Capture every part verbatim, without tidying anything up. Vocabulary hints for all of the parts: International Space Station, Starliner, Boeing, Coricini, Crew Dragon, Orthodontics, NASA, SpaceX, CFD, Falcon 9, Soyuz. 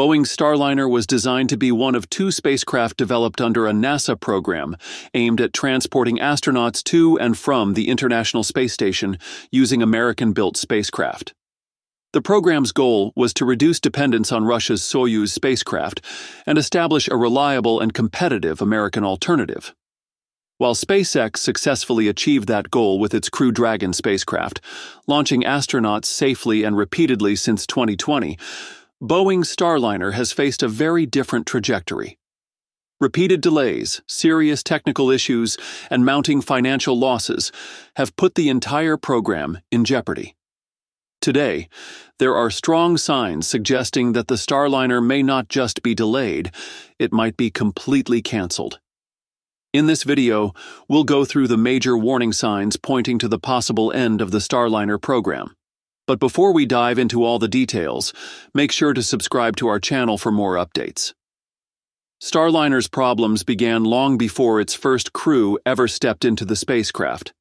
Boeing's Starliner was designed to be one of two spacecraft developed under a NASA program aimed at transporting astronauts to and from the International Space Station using American-built spacecraft. The program's goal was to reduce dependence on Russia's Soyuz spacecraft and establish a reliable and competitive American alternative. While SpaceX successfully achieved that goal with its Crew Dragon spacecraft, launching astronauts safely and repeatedly since twenty twenty, Boeing's Starliner has faced a very different trajectory. Repeated delays, serious technical issues, and mounting financial losses have put the entire program in jeopardy. Today, there are strong signs suggesting that the Starliner may not just be delayed, it might be completely canceled. In this video, we'll go through the major warning signs pointing to the possible end of the Starliner program. But before we dive into all the details, make sure to subscribe to our channel for more updates. Starliner's problems began long before its first crew ever stepped into the spacecraft.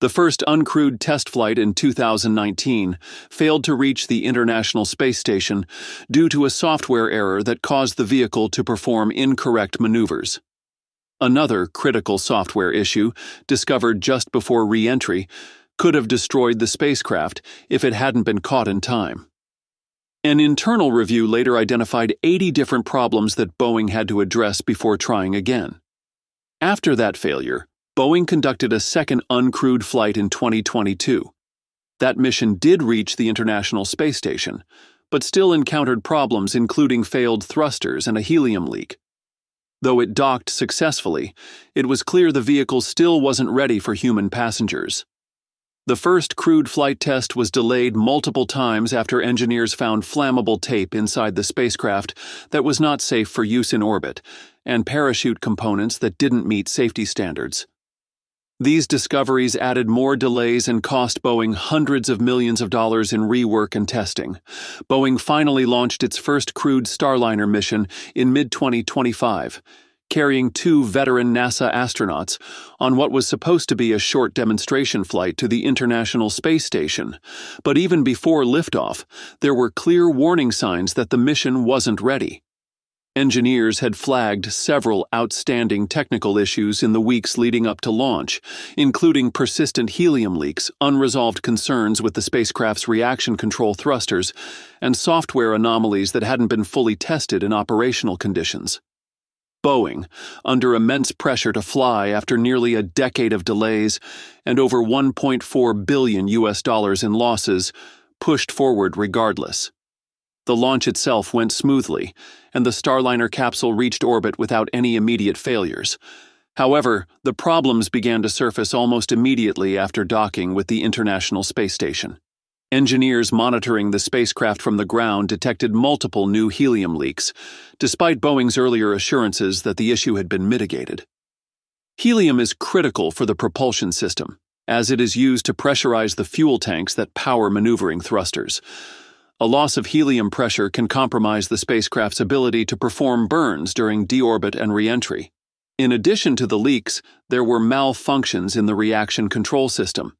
The first uncrewed test flight in two thousand nineteen failed to reach the International Space Station due to a software error that caused the vehicle to perform incorrect maneuvers. Another critical software issue, discovered just before re-entry, could have destroyed the spacecraft if it hadn't been caught in time. An internal review later identified eighty different problems that Boeing had to address before trying again. After that failure, Boeing conducted a second uncrewed flight in twenty twenty-two. That mission did reach the International Space Station, but still encountered problems including failed thrusters and a helium leak. Though it docked successfully, it was clear the vehicle still wasn't ready for human passengers. The first crewed flight test was delayed multiple times after engineers found flammable tape inside the spacecraft that was not safe for use in orbit, and parachute components that didn't meet safety standards. These discoveries added more delays and cost Boeing hundreds of millions of dollars in rework and testing. Boeing finally launched its first crewed Starliner mission in mid twenty twenty-five, carrying two veteran NASA astronauts on what was supposed to be a short demonstration flight to the International Space Station. But even before liftoff, there were clear warning signs that the mission wasn't ready. Engineers had flagged several outstanding technical issues in the weeks leading up to launch, including persistent helium leaks, unresolved concerns with the spacecraft's reaction control thrusters, and software anomalies that hadn't been fully tested in operational conditions. Boeing, under immense pressure to fly after nearly a decade of delays and over one point four billion U S dollars in losses, pushed forward regardless. The launch itself went smoothly, and the Starliner capsule reached orbit without any immediate failures. However, the problems began to surface almost immediately after docking with the International Space Station. Engineers monitoring the spacecraft from the ground detected multiple new helium leaks, despite Boeing's earlier assurances that the issue had been mitigated. Helium is critical for the propulsion system, as it is used to pressurize the fuel tanks that power maneuvering thrusters. A loss of helium pressure can compromise the spacecraft's ability to perform burns during deorbit and re-entry. In addition to the leaks, there were malfunctions in the reaction control system.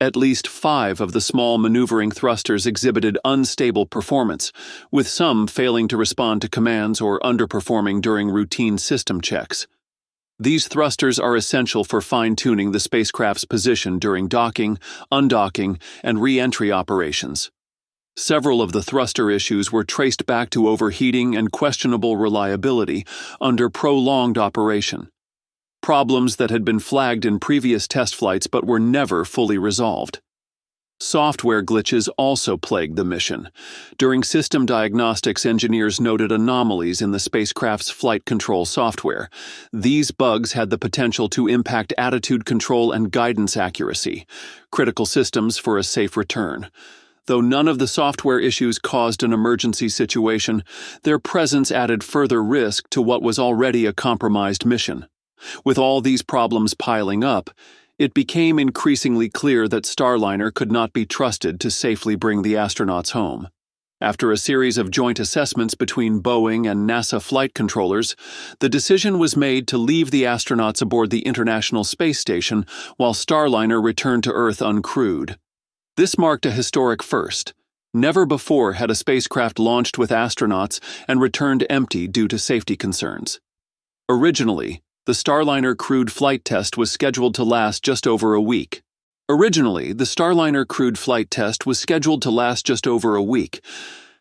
At least five of the small maneuvering thrusters exhibited unstable performance, with some failing to respond to commands or underperforming during routine system checks. These thrusters are essential for fine-tuning the spacecraft's position during docking, undocking, and re-entry operations. Several of the thruster issues were traced back to overheating and questionable reliability under prolonged operation, problems that had been flagged in previous test flights but were never fully resolved. Software glitches also plagued the mission. During system diagnostics, engineers noted anomalies in the spacecraft's flight control software. These bugs had the potential to impact attitude control and guidance accuracy, critical systems for a safe return. Though none of the software issues caused an emergency situation, their presence added further risk to what was already a compromised mission. With all these problems piling up, it became increasingly clear that Starliner could not be trusted to safely bring the astronauts home. After a series of joint assessments between Boeing and NASA flight controllers, the decision was made to leave the astronauts aboard the International Space Station while Starliner returned to Earth uncrewed. This marked a historic first, Never before had a spacecraft launched with astronauts and returned empty due to safety concerns. Originally, the Starliner crewed flight test was scheduled to last just over a week. Originally, the Starliner crewed flight test was scheduled to last just over a week.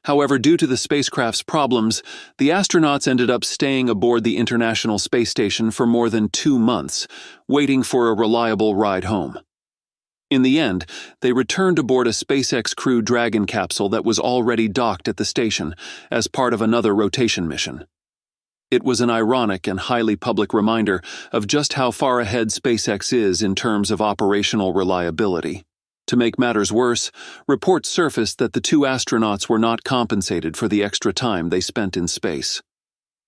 However, due to the spacecraft's problems, the astronauts ended up staying aboard the International Space Station for more than two months, waiting for a reliable ride home. In the end, they returned aboard a SpaceX Crew Dragon capsule that was already docked at the station as part of another rotation mission. It was an ironic and highly public reminder of just how far ahead SpaceX is in terms of operational reliability. To make matters worse, reports surfaced that the two astronauts were not compensated for the extra time they spent in space.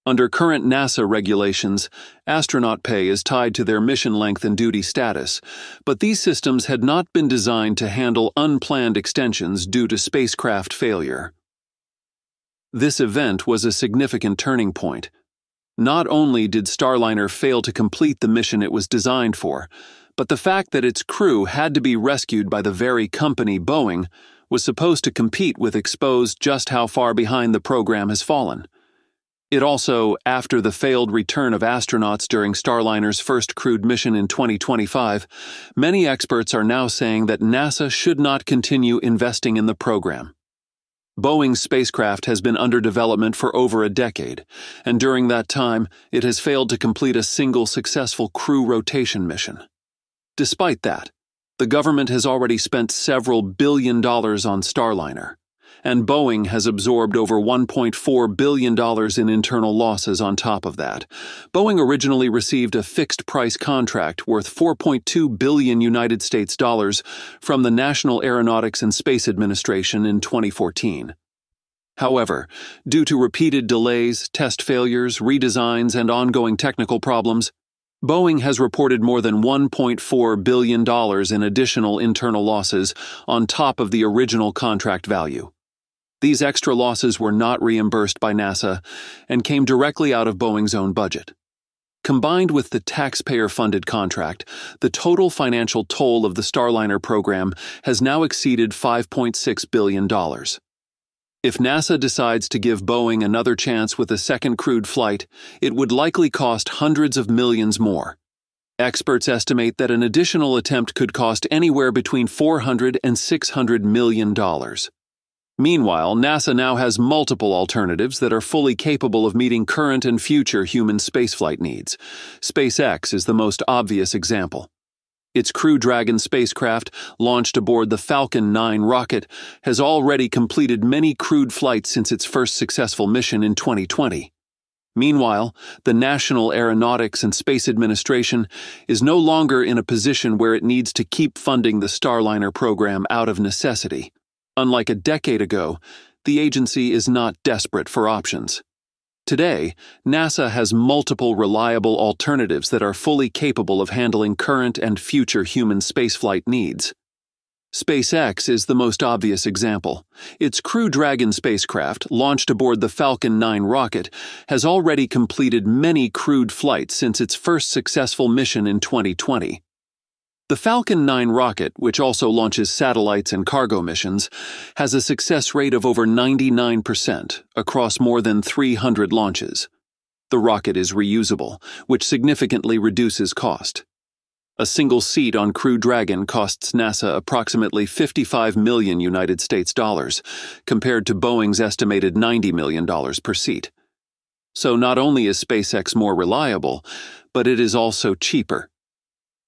Under current NASA regulations, astronaut pay is tied to their mission length and duty status, but these systems had not been designed to handle unplanned extensions due to spacecraft failure. This event was a significant turning point. Not only did Starliner fail to complete the mission it was designed for, but the fact that its crew had to be rescued by the very company Boeing was supposed to compete with exposed just how far behind the program has fallen. It also, after the failed return of astronauts during Starliner's first crewed mission in twenty twenty-five, many experts are now saying that NASA should not continue investing in the program. Boeing's spacecraft has been under development for over a decade, and during that time, it has failed to complete a single successful crew rotation mission. Despite that, the government has already spent several billion dollars on Starliner, and Boeing has absorbed over one point four billion dollars in internal losses on top of that. Boeing originally received a fixed-price contract worth four point two billion United States dollars from the National Aeronautics and Space Administration in twenty fourteen. However, due to repeated delays, test failures, redesigns, and ongoing technical problems, Boeing has reported more than one point four billion dollars in additional internal losses on top of the original contract value. These extra losses were not reimbursed by NASA and came directly out of Boeing's own budget. Combined with the taxpayer-funded contract, the total financial toll of the Starliner program has now exceeded five point six billion dollars. If NASA decides to give Boeing another chance with a second crewed flight, it would likely cost hundreds of millions more. Experts estimate that an additional attempt could cost anywhere between four hundred and six hundred million dollars. Meanwhile, NASA now has multiple alternatives that are fully capable of meeting current and future human spaceflight needs. SpaceX is the most obvious example. Its Crew Dragon spacecraft, launched aboard the Falcon nine rocket, has already completed many crewed flights since its first successful mission in twenty twenty. Meanwhile, the National Aeronautics and Space Administration is no longer in a position where it needs to keep funding the Starliner program out of necessity. Unlike a decade ago, the agency is not desperate for options. Today, NASA has multiple reliable alternatives that are fully capable of handling current and future human spaceflight needs. SpaceX is the most obvious example. Its Crew Dragon spacecraft, launched aboard the Falcon nine rocket, has already completed many crewed flights since its first successful mission in twenty twenty. The Falcon nine rocket, which also launches satellites and cargo missions, has a success rate of over ninety-nine percent across more than three hundred launches. The rocket is reusable, which significantly reduces cost. A single seat on Crew Dragon costs NASA approximately fifty-five million United States dollars, compared to Boeing's estimated ninety million dollars per seat. So not only is SpaceX more reliable, but it is also cheaper.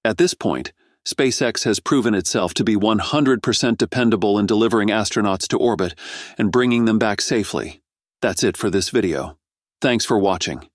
At this point, SpaceX has proven itself to be one hundred percent dependable in delivering astronauts to orbit and bringing them back safely. That's it for this video. Thanks for watching.